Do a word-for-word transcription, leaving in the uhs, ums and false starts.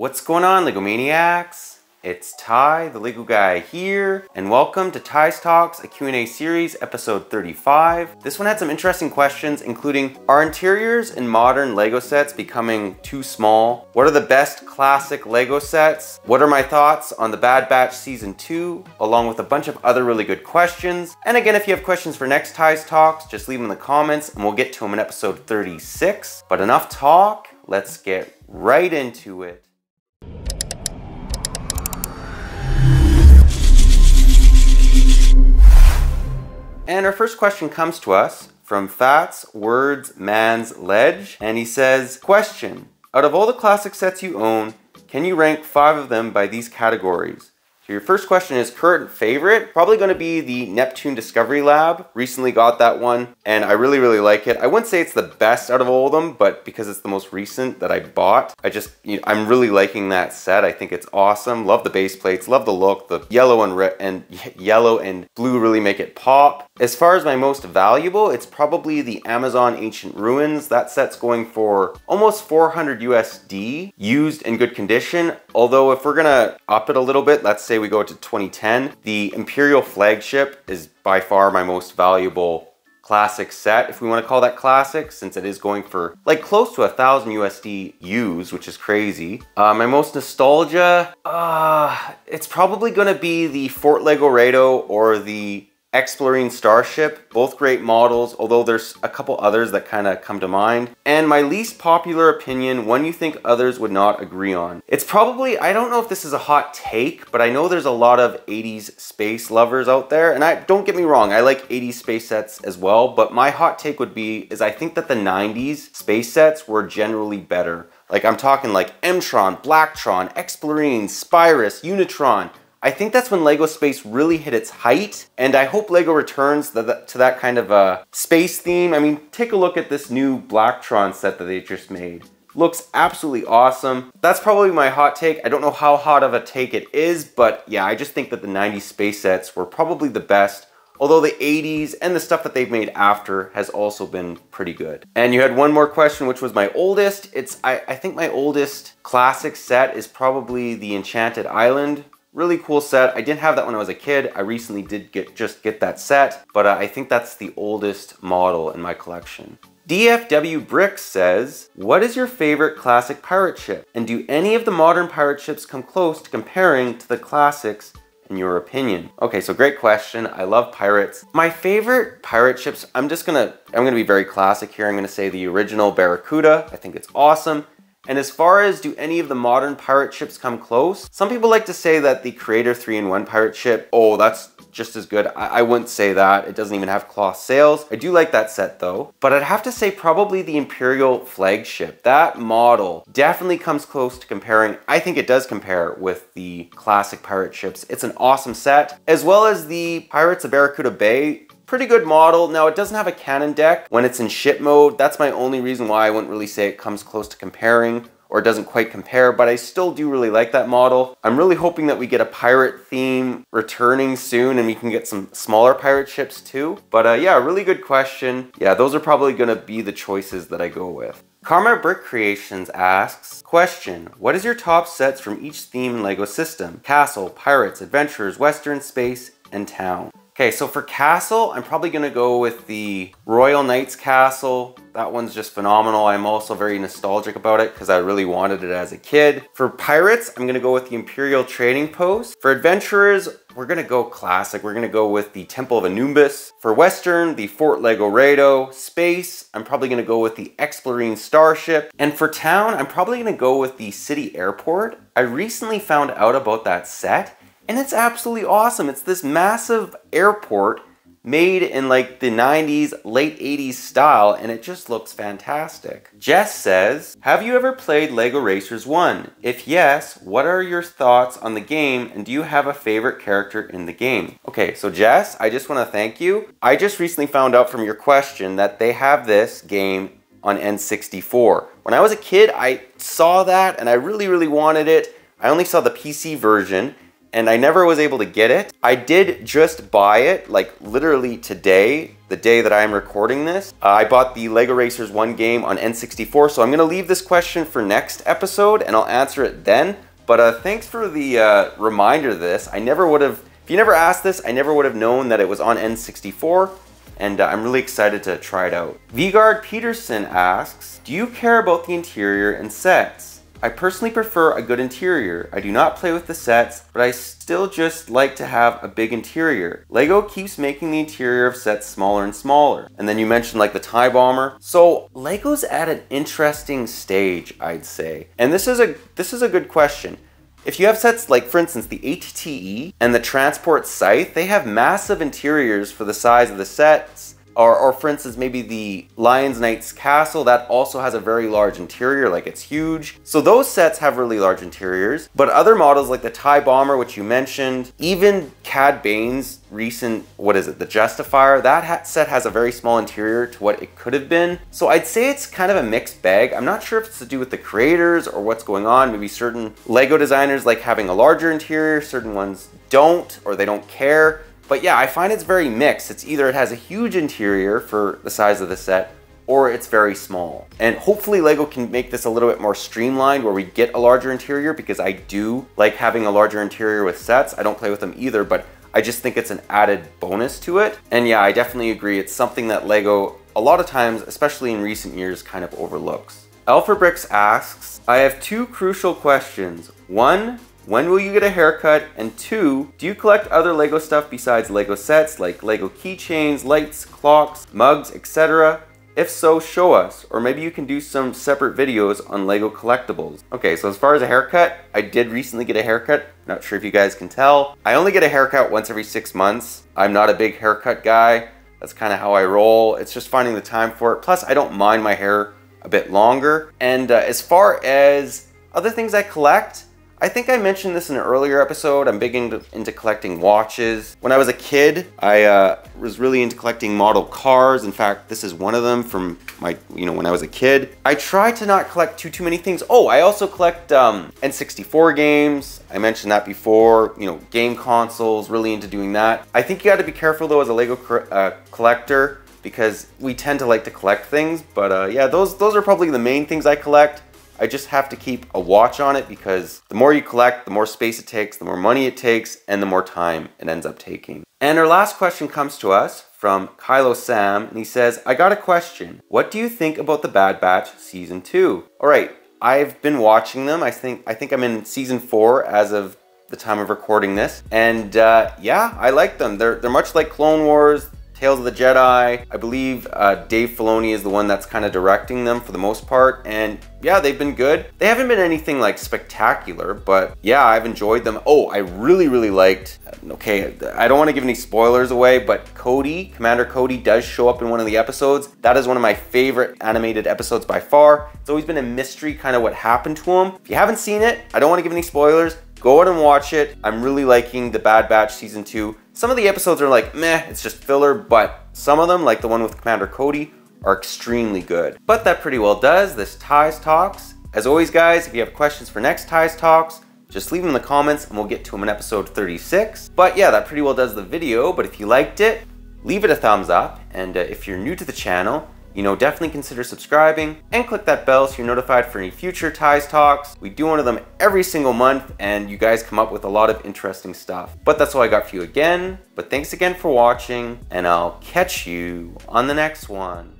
What's going on, Lego Maniacs? It's Tie, the Lego Guy here, and welcome to Ty's Talks, a Q and A series, episode thirty-five. This one had some interesting questions, including, are interiors in modern Lego sets becoming too small? What are the best classic Lego sets? What are my thoughts on the Bad Batch Season two, along with a bunch of other really good questions? And again, if you have questions for next Ty's Talks, just leave them in the comments and we'll get to them in episode thirty-six. But enough talk, let's get right into it. And our first question comes to us from Fats Words Man's Ledge, and he says, question, out of all the classic sets you own, can you rank five of them by these categories? So your first question is current favorite, probably gonna be the Neptune Discovery Lab. Recently got that one, and I really, really like it. I wouldn't say it's the best out of all of them, but because it's the most recent that I bought, I just, you know, I'm really liking that set. I think it's awesome. Love the base plates, love the look, the yellow and red and yellow and blue really make it pop. As far as my most valuable, it's probably the Amazon Ancient Ruins. That set's going for almost four hundred U S D, used in good condition. Although if we're gonna up it a little bit, let's say we go to twenty ten, the Imperial Flagship is by far my most valuable classic set, if we wanna call that classic, since it is going for like close to a thousand U S D used, which is crazy. Uh, my most nostalgia, uh, it's probably gonna be the Fort Legorado or the Exploriens Starship, both great models, although there's a couple others that kind of come to mind. And my least popular opinion, one you think others would not agree on. It's probably, I don't know if this is a hot take, but I know there's a lot of eighties space lovers out there, and I don't get me wrong, I like eighties space sets as well, but my hot take would be, is I think that the nineties space sets were generally better. Like I'm talking like M-Tron, Blacktron, Exploriens, Spirus, Unitron. I think that's when Lego space really hit its height, and I hope Lego returns to that, to that kind of a space theme. I mean, take a look at this new Blacktron set that they just made. Looks absolutely awesome. That's probably my hot take. I don't know how hot of a take it is, but yeah, I just think that the nineties space sets were probably the best. Although the eighties and the stuff that they've made after has also been pretty good. And you had one more question, which was my oldest. It's I, I think my oldest classic set is probably the Enchanted Island. Really cool set. I didn't have that when I was a kid. I recently did get just get that set, but uh, I think that's the oldest model in my collection. D F W Bricks says, what is your favorite classic pirate ship? And do any of the modern pirate ships come close to comparing to the classics in your opinion? Okay, so great question. I love pirates. My favorite pirate ships, I'm just gonna, I'm gonna be very classic here. I'm gonna say the original Barracuda. I think it's awesome. And as far as do any of the modern pirate ships come close, some people like to say that the Creator three in one pirate ship, oh, that's just as good. I, I wouldn't say that. It doesn't even have cloth sails. I do like that set though, but I'd have to say probably the Imperial Flagship. That model definitely comes close to comparing. I think it does compare with the classic pirate ships. It's an awesome set, as well as the Pirates of Barracuda Bay. Pretty good model. Now it doesn't have a cannon deck when it's in ship mode. That's my only reason why I wouldn't really say it comes close to comparing or doesn't quite compare, but I still do really like that model. I'm really hoping that we get a pirate theme returning soon and we can get some smaller pirate ships too. But uh, yeah, really good question. Yeah, those are probably gonna be the choices that I go with. Karma Brick Creations asks, question, what is your top sets from each theme and Lego system? Castle, Pirates, Adventurers, Western, Space, and Town. Okay, so for Castle, I'm probably gonna go with the Royal Knights Castle. That one's just phenomenal. I'm also very nostalgic about it because I really wanted it as a kid. For Pirates, I'm gonna go with the Imperial Trading Post. For Adventurers, we're gonna go classic. We're gonna go with the Temple of Anubis. For Western, the Fort Legorado. Space, I'm probably gonna go with the Exploriens Starship. And for Town, I'm probably gonna go with the City Airport. I recently found out about that set, and it's absolutely awesome. It's this massive airport made in like the nineties, late eighties style, and it just looks fantastic. Jess says, have you ever played Lego Racers one? If yes, what are your thoughts on the game, and do you have a favorite character in the game? Okay, so Jess, I just wanna thank you. I just recently found out from your question that they have this game on N sixty-four. When I was a kid, I saw that and I really, really wanted it. I only saw the P C version, and I never was able to get it. I did just buy it, like literally today, the day that I'm recording this. Uh, I bought the Lego Racers one game on N sixty-four, so I'm gonna leave this question for next episode and I'll answer it then. But uh, thanks for the uh, reminder of this. I never would have, if you never asked this, I never would have known that it was on N sixty-four. And uh, I'm really excited to try it out. Vigard Peterson asks, do you care about the interior and sets? I personally prefer a good interior. I do not play with the sets, but I still just like to have a big interior. Lego keeps making the interior of sets smaller and smaller. And then you mentioned like the TIE Bomber. So Lego's at an interesting stage, I'd say. And this is a, this is a good question. If you have sets like, for instance, the ATTE and the Transport Scythe, they have massive interiors for the size of the sets. Or, or for instance, maybe the Lion's Knight's Castle, that also has a very large interior, like it's huge. So those sets have really large interiors. But other models like the TIE Bomber, which you mentioned, even Cad Bane's recent, what is it, the Justifier, that ha set has a very small interior to what it could have been. So I'd say it's kind of a mixed bag. I'm not sure if it's to do with the creators or what's going on. Maybe certain Lego designers like having a larger interior, certain ones don't, or they don't care. But yeah, I find it's very mixed. It's either it has a huge interior for the size of the set, or it's very small. And hopefully Lego can make this a little bit more streamlined where we get a larger interior, because I do like having a larger interior with sets. I don't play with them either, but I just think it's an added bonus to it. And yeah, I definitely agree. It's something that Lego, a lot of times, especially in recent years, kind of overlooks. Alphabricks asks, I have two crucial questions. One, when will you get a haircut? And two, do you collect other Lego stuff besides Lego sets, like Lego keychains, lights, clocks, mugs, et cetera? If so, show us, or maybe you can do some separate videos on Lego collectibles. Okay, so as far as a haircut, I did recently get a haircut. Not sure if you guys can tell. I only get a haircut once every six months. I'm not a big haircut guy. That's kind of how I roll. It's just finding the time for it. Plus, I don't mind my hair a bit longer. And uh, as far as other things I collect, I think I mentioned this in an earlier episode. I'm big into, into collecting watches. When I was a kid, I uh, was really into collecting model cars. In fact, this is one of them from my, you know, when I was a kid. I try to not collect too, too many things. Oh, I also collect um, N sixty-four games. I mentioned that before, you know, game consoles, really into doing that. I think you gotta be careful though as a Lego uh, collector, because we tend to like to collect things. But uh, yeah, those, those are probably the main things I collect. I just have to keep a watch on it, because the more you collect, the more space it takes, the more money it takes, and the more time it ends up taking. And our last question comes to us from Kylo Sam, and he says, I got a question. What do you think about the Bad Batch season two? All right, I've been watching them. I think, I think I'm in season four as of the time of recording this. And uh, yeah, I like them. They're, they're much like Clone Wars, Tales of the Jedi. I believe uh, Dave Filoni is the one that's kind of directing them for the most part. And yeah, they've been good. They haven't been anything like spectacular, but yeah, I've enjoyed them. Oh, I really, really liked, okay, I don't want to give any spoilers away, but Cody, Commander Cody does show up in one of the episodes. That is one of my favorite animated episodes by far. It's always been a mystery kind of what happened to him. If you haven't seen it, I don't want to give any spoilers. Go out and watch it. I'm really liking the Bad Batch season two. Some of the episodes are like, meh, it's just filler, but some of them, like the one with Commander Cody, are extremely good. But that pretty well does this Ty's Talks. As always, guys, if you have questions for next Ty's Talks, just leave them in the comments and we'll get to them in episode thirty-six. But yeah, that pretty well does the video. But if you liked it, leave it a thumbs up. And uh, if you're new to the channel, you know, definitely consider subscribing and click that bell so you're notified for any future Ty's Talks. We do one of them every single month, and you guys come up with a lot of interesting stuff. But that's all I got for you again. But thanks again for watching, and I'll catch you on the next one.